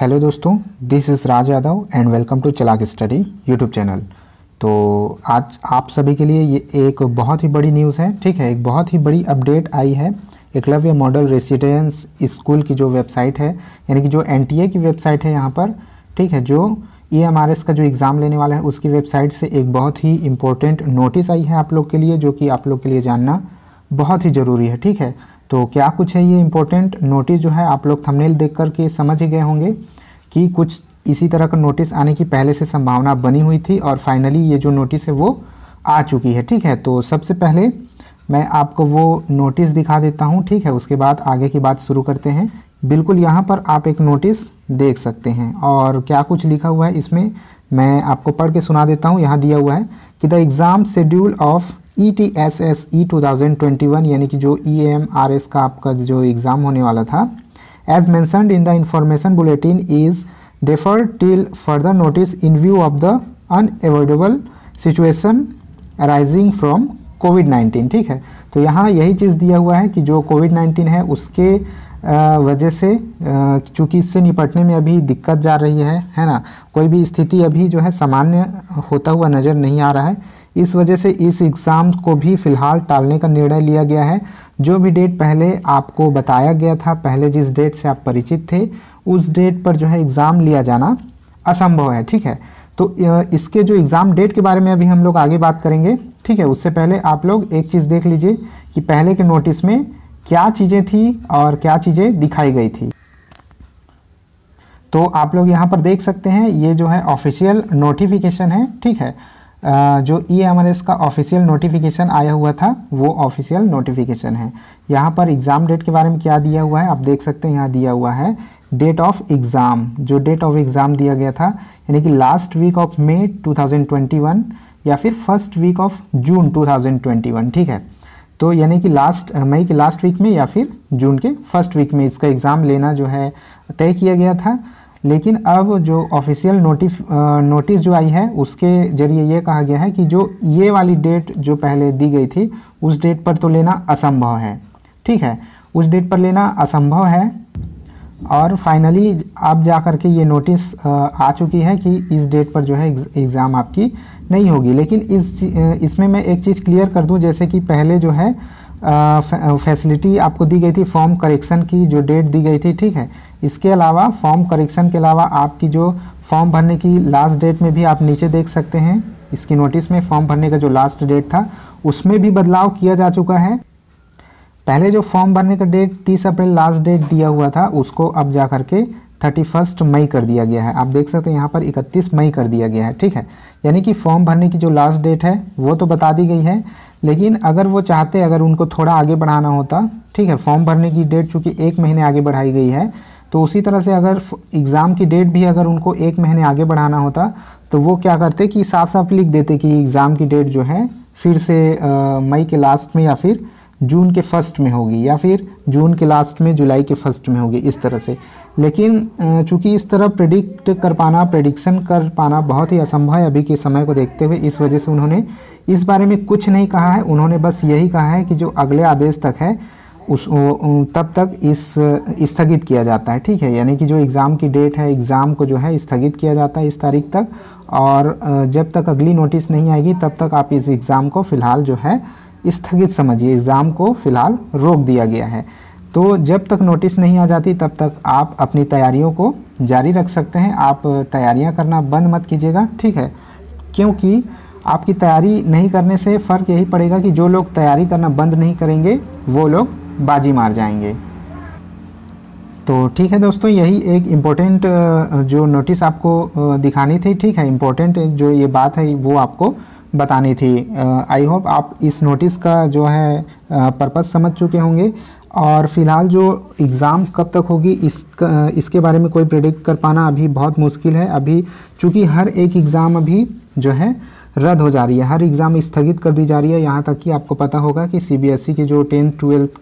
Hello दोस्तों, this is Raj Yadav and welcome to Chalak study YouTube channel. तो आज आप सभी के लिए ये एक बहुत ही बड़ी न्यूज़ है, ठीक है। एक बहुत ही बड़ी अपडेट आई है एकलव्य मॉडल रेसिडेंस स्कूल की जो वेबसाइट है, यानी कि जो एनटीए की वेबसाइट है यहाँ पर, ठीक है, जो EMRS का जो एग्ज़ाम लेने वाला है उसकी वेबसाइट से एक बहुत ही इम्पोर्टेंट नोटिस आई है आप लोग के लिए, जो कि आप लोग के लिए जानना बहुत ही ज़रूरी है, ठीक है। तो क्या कुछ है ये इम्पोर्टेंट नोटिस, जो है आप लोग थंबनेल देख करके समझ ही गए होंगे कि कुछ इसी तरह का नोटिस आने की पहले से संभावना बनी हुई थी और फाइनली ये जो नोटिस है वो आ चुकी है, ठीक है। तो सबसे पहले मैं आपको वो नोटिस दिखा देता हूँ, ठीक है, उसके बाद आगे की बात शुरू करते हैं। बिल्कुल यहाँ पर आप एक नोटिस देख सकते हैं और क्या कुछ लिखा हुआ है इसमें मैं आपको पढ़ के सुना देता हूँ। यहाँ दिया हुआ है कि the exam schedule of ETSSE 2021, यानी कि जो EMRS का आपका जो एग्ज़ाम होने वाला था, as mentioned in the information bulletin is defer till further notice in view of the unavoidable situation arising from कोविड-19, ठीक है। तो यहाँ यही चीज़ दिया हुआ है कि जो कोविड-19 है उसके वजह से, चूँकि इससे निपटने में अभी दिक्कत जा रही है ना, कोई भी स्थिति अभी जो है सामान्य होता हुआ नज़र नहीं आ रहा है, इस वजह से इस एग्ज़ाम को भी फ़िलहाल टालने का निर्णय लिया गया है। जो भी डेट पहले आपको बताया गया था, पहले जिस डेट से आप परिचित थे उस डेट पर जो है एग्ज़ाम लिया जाना असंभव है, ठीक है। तो इसके जो एग्ज़ाम डेट के बारे में अभी हम लोग आगे बात करेंगे, ठीक है। उससे पहले आप लोग एक चीज़ देख लीजिए कि पहले के नोटिस में क्या चीज़ें थी और क्या चीज़ें दिखाई गई थी। तो आप लोग यहाँ पर देख सकते हैं, ये जो है ऑफिशियल नोटिफिकेशन है, ठीक है। जो EMRS का ऑफिशियल नोटिफिकेशन आया हुआ था वो ऑफिशियल नोटिफिकेशन है। यहाँ पर एग्ज़ाम डेट के बारे में क्या दिया हुआ है आप देख सकते हैं। यहाँ दिया हुआ है डेट ऑफ एग्ज़ाम, जो डेट ऑफ एग्ज़ाम दिया गया था यानी कि लास्ट वीक ऑफ मई 2021 या फिर फर्स्ट वीक ऑफ जून 2021, ठीक है। तो यानी कि लास्ट मई के लास्ट वीक में या फिर जून के फर्स्ट वीक में इसका एग्ज़ाम लेना जो है तय किया गया था। लेकिन अब जो ऑफिशियल नोटिस जो आई है उसके ज़रिए ये कहा गया है कि जो ये वाली डेट जो पहले दी गई थी उस डेट पर तो लेना असंभव है, ठीक है, उस डेट पर लेना असंभव है। और फाइनली अब जा कर के ये नोटिस आ चुकी है कि इस डेट पर जो है एग्ज़ाम आपकी नहीं होगी। लेकिन इसमें मैं एक चीज़ क्लियर कर दूं, जैसे कि पहले जो है फैसिलिटी आपको दी गई थी फॉर्म करेक्शन की, जो डेट दी गई थी, ठीक है। इसके अलावा फॉर्म करेक्शन के अलावा आपकी जो फॉर्म भरने की लास्ट डेट में भी आप नीचे देख सकते हैं, इसकी नोटिस में फॉर्म भरने का जो लास्ट डेट था उसमें भी बदलाव किया जा चुका है। पहले जो फॉर्म भरने का डेट 30 अप्रैल लास्ट डेट दिया हुआ था उसको अब जा कर के 31 मई कर दिया गया है। आप देख सकते हैं यहाँ पर 31 मई कर दिया गया है, ठीक है। यानी कि फॉर्म भरने की जो लास्ट डेट है वो तो बता दी गई है, लेकिन अगर वो चाहते, अगर उनको थोड़ा आगे बढ़ाना होता, ठीक है, फॉर्म भरने की डेट चूँकि 1 महीने आगे बढ़ाई गई है, तो उसी तरह से अगर एग्ज़ाम की डेट भी अगर उनको 1 महीने आगे बढ़ाना होता तो वो क्या करते कि साफ साफ लिख देते कि एग्ज़ाम की डेट जो है फिर से मई के लास्ट में या फिर जून के फर्स्ट में होगी या फिर जून के लास्ट में जुलाई के फर्स्ट में होगी, इस तरह से। लेकिन चूंकि इस तरह प्रेडिक्शन कर पाना बहुत ही असंभव है अभी के समय को देखते हुए, इस वजह से उन्होंने इस बारे में कुछ नहीं कहा है। उन्होंने बस यही कहा है कि जो अगले आदेश तक है उस तब तक इस स्थगित किया जाता है, ठीक है। यानी कि जो एग्ज़ाम की डेट है, एग्ज़ाम को जो है स्थगित किया जाता है इस तारीख तक, और जब तक अगली नोटिस नहीं आएगी तब तक आप इस एग्ज़ाम को फ़िलहाल जो है स्थगित समझिए, एग्ज़ाम को फ़िलहाल रोक दिया गया है। तो जब तक नोटिस नहीं आ जाती तब तक आप अपनी तैयारियों को जारी रख सकते हैं। आप तैयारियां करना बंद मत कीजिएगा, ठीक है, क्योंकि आपकी तैयारी नहीं करने से फ़र्क यही पड़ेगा कि जो लोग तैयारी करना बंद नहीं करेंगे वो लोग बाजी मार जाएंगे। तो ठीक है दोस्तों, यही एक इम्पोर्टेंट जो नोटिस आपको दिखानी थी, ठीक है, इम्पोर्टेंट जो ये बात है वो आपको बतानी थी। आई होप आप इस नोटिस का जो है पर्पस समझ चुके होंगे। और फिलहाल जो एग्ज़ाम कब तक होगी इसके बारे में कोई प्रेडिक्ट कर पाना अभी बहुत मुश्किल है। अभी चूँकि हर एक एग्ज़ाम अभी जो है रद्द हो जा रही है, हर एग्ज़ाम स्थगित कर दी जा रही है। यहाँ तक कि आपको पता होगा कि CBSE के जो 10th-12th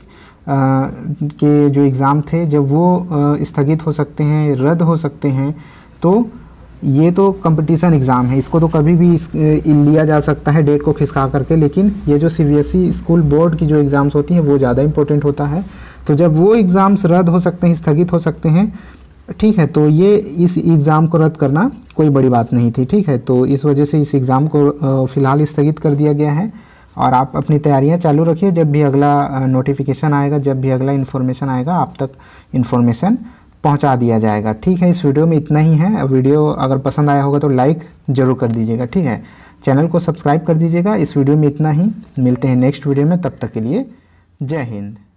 के जो एग्ज़ाम थे, जब वो स्थगित हो सकते हैं, रद्द हो सकते हैं। तो ये तो कंपटीशन एग्ज़ाम है, इसको तो कभी भी लिया जा सकता है डेट को खिसका करके। लेकिन ये जो CBSE स्कूल बोर्ड की जो एग्ज़ाम्स होती हैं वो ज़्यादा इम्पोर्टेंट होता है। तो जब वो एग्ज़ाम्स रद्द हो सकते हैं, स्थगित हो सकते हैं, ठीक है। तो ये इस एग्ज़ाम को रद्द करना कोई बड़ी बात नहीं थी, ठीक है। तो इस वजह से इस एग्ज़ाम को फ़िलहाल स्थगित कर दिया गया है और आप अपनी तैयारियां चालू रखिए। जब भी अगला नोटिफिकेशन आएगा, जब भी अगला इन्फॉर्मेशन आएगा, आप तक इन्फॉर्मेशन पहुंचा दिया जाएगा, ठीक है। इस वीडियो में इतना ही है। वीडियो अगर पसंद आया होगा तो लाइक ज़रूर कर दीजिएगा, ठीक है। चैनल को सब्सक्राइब कर दीजिएगा। इस वीडियो में इतना ही, मिलते हैं नेक्स्ट वीडियो में। तब तक के लिए जय हिंद।